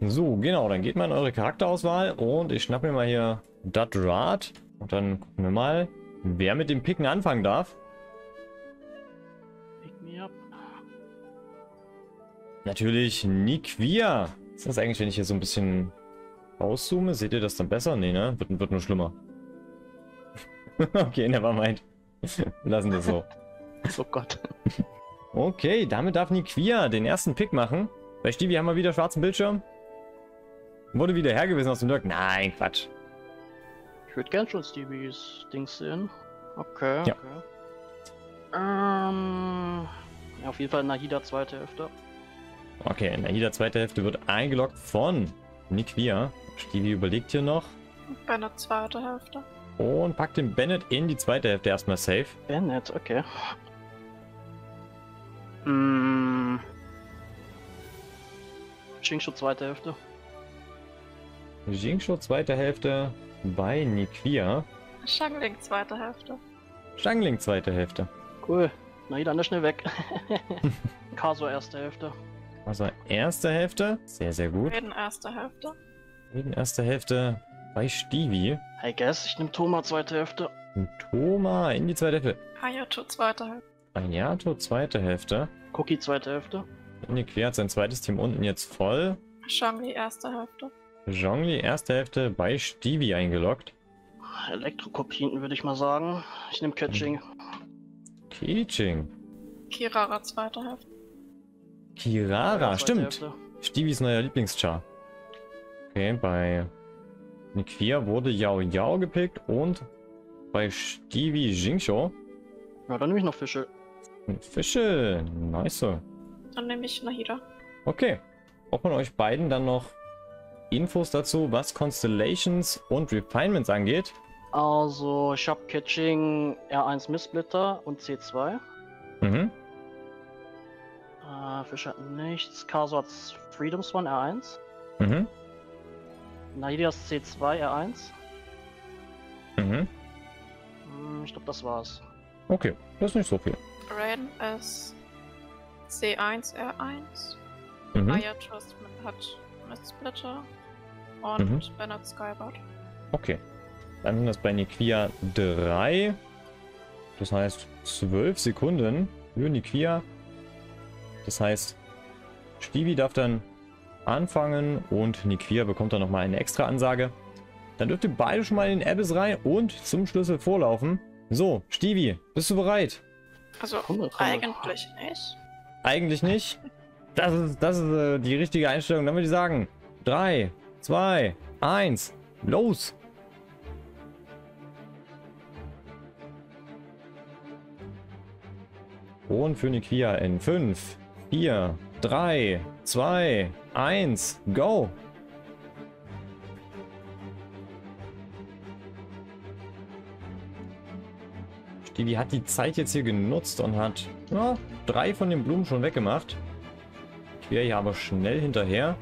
So, genau, dann geht mal in eure Charakterauswahl und ich schnapp mir mal hier das Rad. Und dann gucken wir mal, wer mit dem Picken anfangen darf. Pick me up. Natürlich Niquia. Ist das eigentlich, wenn ich hier so ein bisschen rauszoome? Seht ihr das dann besser? Nee, ne? Wird nur schlimmer. Okay, nevermind. Wir lassen das so. Oh Gott. Okay, damit darf Niquia den ersten Pick machen. Bei Stevie haben wir wieder schwarzen Bildschirm. Wurde wieder hergewiesen aus dem Dirk. Nein, Quatsch. Ich würde gern schon Stevies Dings sehen. Okay, ja. Okay. Ja, auf jeden Fall Nahida zweite Hälfte. Okay, Nahida zweite Hälfte wird eingeloggt von Niquia. Stevie überlegt hier noch. Bennett zweite Hälfte. Und packt den Bennett in die zweite Hälfte erstmal safe. Bennett, okay. Jingxu zweite Hälfte. Jingxu zweite Hälfte bei Niquia. Xiangling zweite Hälfte. Xiangling zweite Hälfte. Cool. Na, dann schnell weg. Kasu erste Hälfte. Kasu erste Hälfte. Sehr, sehr gut. Reden erste Hälfte. Reden erste Hälfte bei Stevie. I guess, ich nehme Thomas zweite Hälfte. Und Thomas in die zweite Hälfte. Hayato zweite Hälfte. Ayato zweite Hälfte. Cookie zweite Hälfte. Niquia hat sein zweites Team unten jetzt voll. Zhongli erste Hälfte. Zhongli erste Hälfte bei Stevie eingeloggt. Elektrokopien würde ich mal sagen. Ich nehme Keqing. Keqing. Kirara zweite Hälfte. Kirara, stimmt. Stevies neuer Lieblingschar. Okay, bei Niquia wurde Yao Yao gepickt und bei Stevie Jingxu. Ja, dann nehme ich noch Fischl. Fischl, nice. Dann nehme ich Nahida. Okay. Ob man euch beiden dann noch Infos dazu, was Constellations und Refinements angeht? Also, ich habe Keqing R1 Misssplitter und C2. Mhm. Fisch hat nichts. Kasu hat Freedom Swan R1. Mhm. Nahida ist C2 R1. Mhm. Ich glaube, das war's. Okay, das ist nicht so viel. Reden ist C1, R1. Mhm. Ayato hat Mistsplitter. Und Bennett Skybird. Okay. Dann sind das bei Niquia 3. Das heißt 12 Sekunden für Niquia. Das heißt, Stevie darf dann anfangen und Niquia bekommt dann nochmal eine extra Ansage. Dann dürft ihr beide schon mal in den Abyss rein und zum Schlüssel vorlaufen. So, Stevie, bist du bereit? Also, eigentlich nicht. Eigentlich nicht? Das ist die richtige Einstellung. Dann würde ich sagen, 3, 2, 1, los! Und für Niquia in 5, 4, 3, 2, 1, go! Die hat die Zeit jetzt hier genutzt und hat ja, 3 von den Blumen schon weggemacht. Ich wäre hier aber schnell hinterher.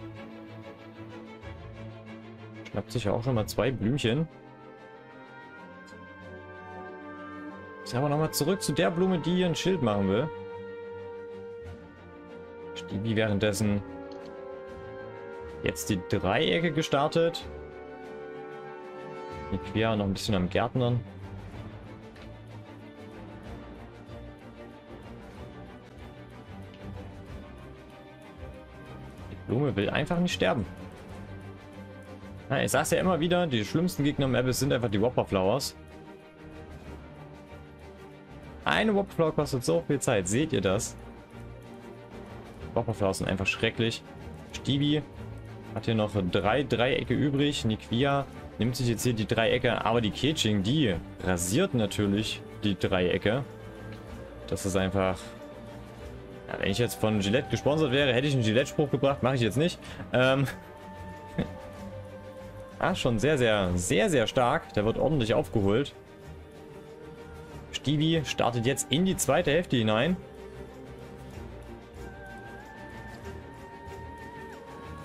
Schnappt sich ja auch schon mal 2 Blümchen. Ist aber nochmal zurück zu der Blume, die hier ein Schild machen will. Stevie währenddessen jetzt die Dreiecke gestartet. Niquia noch ein bisschen am Gärtnern. Blume will einfach nicht sterben. Na, ich sag's ja immer wieder, die schlimmsten Gegner im Abyss sind einfach die Whopperflowers. Eine Whopperflower kostet so viel Zeit, seht ihr das? Whopperflowers sind einfach schrecklich. Stevie hat hier noch 3 Dreiecke übrig. Niquia nimmt sich jetzt hier die Dreiecke, aber die Keqing, die rasiert natürlich die Dreiecke. Das ist einfach... Ja, wenn ich jetzt von Gillette gesponsert wäre, hätte ich einen Gillette-Spruch gebracht. Mache ich jetzt nicht. Ah, schon sehr, sehr, sehr, sehr stark. Der wird ordentlich aufgeholt. Stevie startet jetzt in die zweite Hälfte hinein.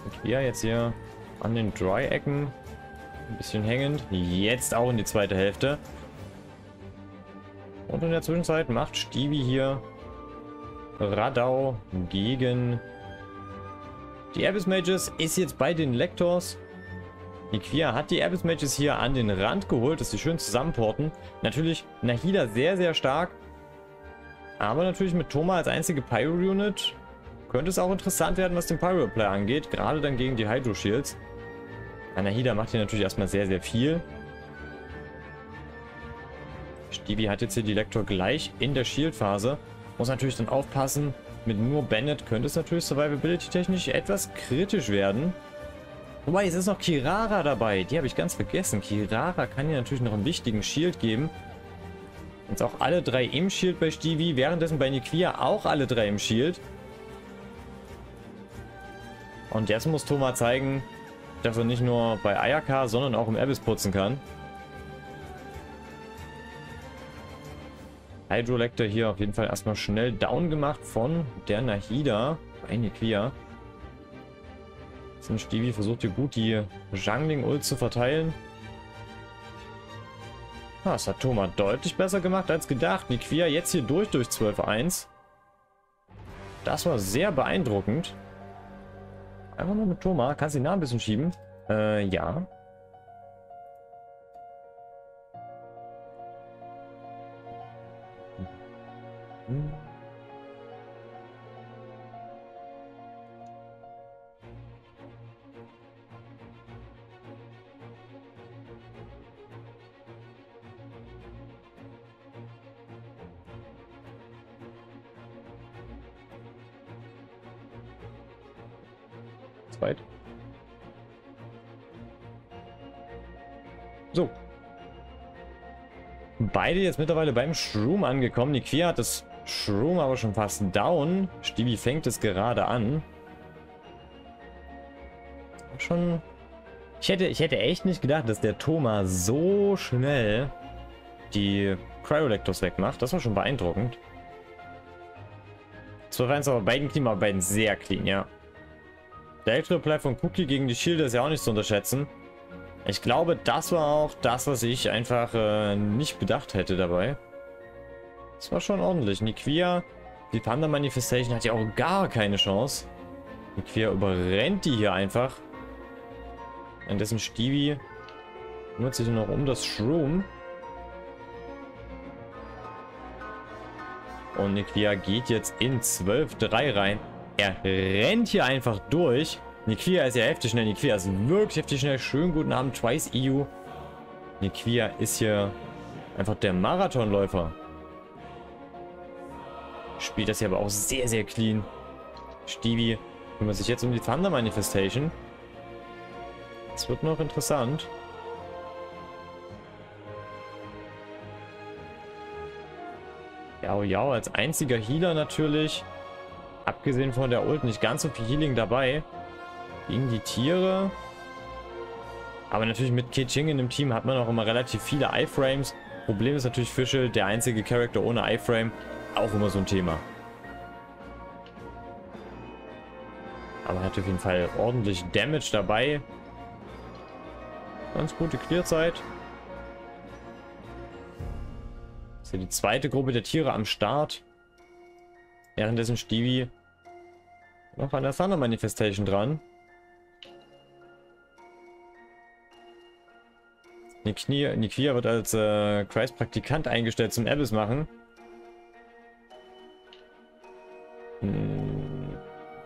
Und wir jetzt hier an den Dry-Ecken ein bisschen hängend. Jetzt auch in die zweite Hälfte. Und in der Zwischenzeit macht Stevie hier Radau gegen Die Abyss-Mages ist jetzt bei den Lectors. Niquia hat die Abyss-Mages hier an den Rand geholt, dass sie schön zusammenporten. Natürlich Nahida sehr, sehr stark. Aber natürlich mit Thomas als einzige Pyro-Unit könnte es auch interessant werden, was den Pyro-Play angeht. Gerade dann gegen die Hydro-Shields. Nahida macht hier natürlich erstmal sehr, sehr viel. Stevie hat jetzt hier die Elektro gleich in der Shield-Phase. Muss natürlich dann aufpassen. Mit nur Bennett könnte es natürlich survivability-technisch etwas kritisch werden. Wobei, jetzt ist noch Kirara dabei. Die habe ich ganz vergessen. Kirara kann hier natürlich noch einen wichtigen Shield geben. Jetzt auch alle drei im Shield bei Stevie. Währenddessen bei Niquia auch alle drei im Shield. Und jetzt muss Thomas zeigen, dass er nicht nur bei Ayaka, sondern auch im Abyss putzen kann. Hydrolector hier auf jeden Fall erstmal schnell down gemacht von der Nahida. Eine Niquia. Stevie versucht hier gut die Xiangling Ult zu verteilen. Das hat Thomas deutlich besser gemacht als gedacht. Niquia jetzt hier durch 12-1. Das war sehr beeindruckend. Einfach nur mit Thomas. Kannst du ihn nah ein bisschen schieben? Ja. Weit. So. Beide jetzt mittlerweile beim Shroom angekommen. Niquia hat das Shroom aber schon fast down. Stevie fängt es gerade an. Schon. Ich hätte echt nicht gedacht, dass der Thomas so schnell die Cryolectors wegmacht. Das war schon beeindruckend. 12-1 aber beiden clean, aber beiden sehr clean, ja. Der Elektro-Play von Cookie gegen die Shield ist ja auch nicht zu unterschätzen. Ich glaube, das war auch das, was ich einfach nicht bedacht hätte dabei. Das war schon ordentlich. Niquia, die Thunder Manifestation hat ja auch gar keine Chance. Niquia überrennt die hier einfach. Währenddessen Stevie nutzt sich noch um das Shroom. Und Niquia geht jetzt in 12-3 rein. Er rennt hier einfach durch. Niquia ist ja heftig schnell. Niquia ist wirklich heftig schnell. Schönen guten Abend, Twice EU. Niquia ist hier einfach der Marathonläufer. Spielt das hier aber auch sehr, sehr clean. Stevie kümmert sich jetzt um die Thunder Manifestation. Das wird noch interessant. Yao Yao als einziger Healer natürlich. Abgesehen von der Ult nicht ganz so viel Healing dabei. Gegen die Tiere. Aber natürlich mit Keqing in dem Team hat man auch immer relativ viele Iframes. Problem ist natürlich Fischl, der einzige Charakter ohne Iframe. Auch immer so ein Thema. Aber hat auf jeden Fall ordentlich Damage dabei. Ganz gute Clearzeit. Ist hier die zweite Gruppe der Tiere am Start. Währenddessen Stevie noch an der Thunder Manifestation dran. Niquia wird als Christ-Praktikant eingestellt zum Abyss machen.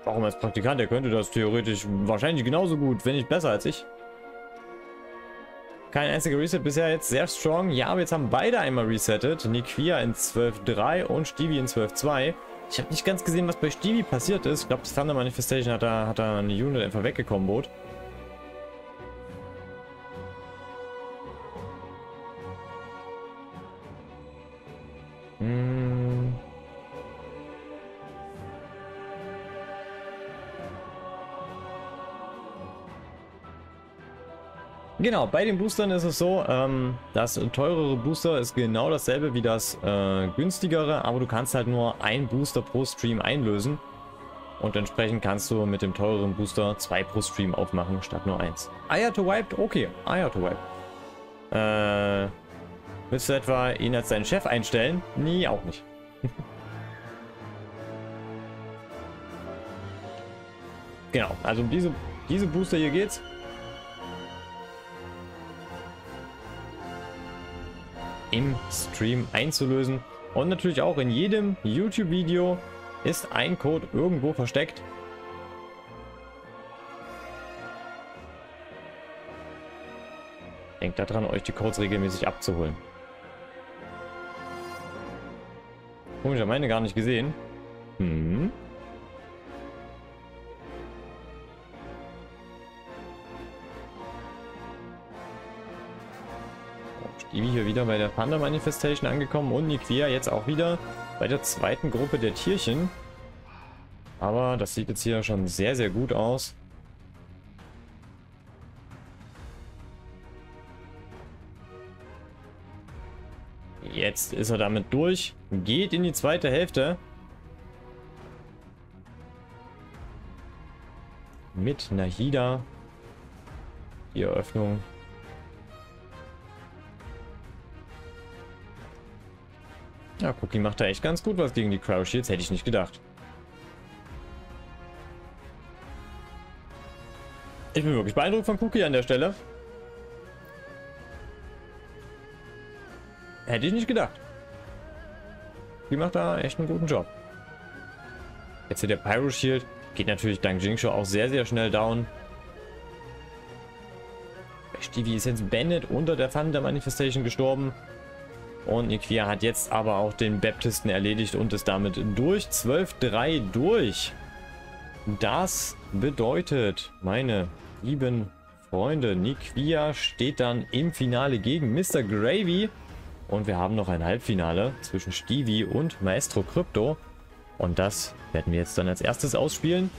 Warum als Praktikant? Er könnte das theoretisch wahrscheinlich genauso gut, wenn nicht besser als ich. Kein einziger Reset bisher, jetzt sehr strong. Ja, aber jetzt haben beide einmal resettet. Niquia in 12-3 und Stevie in 12-2. Ich habe nicht ganz gesehen, was bei Stevie passiert ist. Ich glaube, das Thunder Manifestation hat da eine Unit einfach weggekombot. Genau, bei den Boostern ist es so, das teurere Booster ist genau dasselbe wie das günstigere, aber du kannst halt nur ein Booster pro Stream einlösen und entsprechend kannst du mit dem teureren Booster 2 pro Stream aufmachen, statt nur 1. Ayato wiped? Okay, Ayato wiped. Willst du etwa ihn als deinen Chef einstellen? Nee, auch nicht. Genau, also um diese Booster hier geht's. Im Stream einzulösen. Und natürlich auch in jedem YouTube-Video ist ein Code irgendwo versteckt. Denkt daran, euch die Codes regelmäßig abzuholen. Komisch, ich habe meine gar nicht gesehen. Hm. Stevie hier wieder bei der Thunder Manifestation angekommen und Niquia jetzt auch wieder bei der zweiten Gruppe der Tierchen. Aber das sieht jetzt hier schon sehr, sehr gut aus. Jetzt ist er damit durch, geht in die zweite Hälfte. Mit Nahida. Die Eröffnung. Ja, Cookie macht da echt ganz gut was gegen die Cryo-Shields, hätte ich nicht gedacht. Ich bin wirklich beeindruckt von Cookie an der Stelle. Hätte ich nicht gedacht. Die macht da echt einen guten Job. Jetzt hier der Pyro-Shield. Geht natürlich dank Jingxu auch sehr, sehr schnell down. Bei Stevie ist jetzt Bennett unter der Thunder Manifestation gestorben. Und Niquia hat jetzt aber auch den Baptisten erledigt und ist damit durch. 12-3 durch. Das bedeutet, meine lieben Freunde, Niquia steht dann im Finale gegen Mr. Gravy. Und wir haben noch ein Halbfinale zwischen Stevie und Maestro Crypto. Und das werden wir jetzt dann als erstes ausspielen.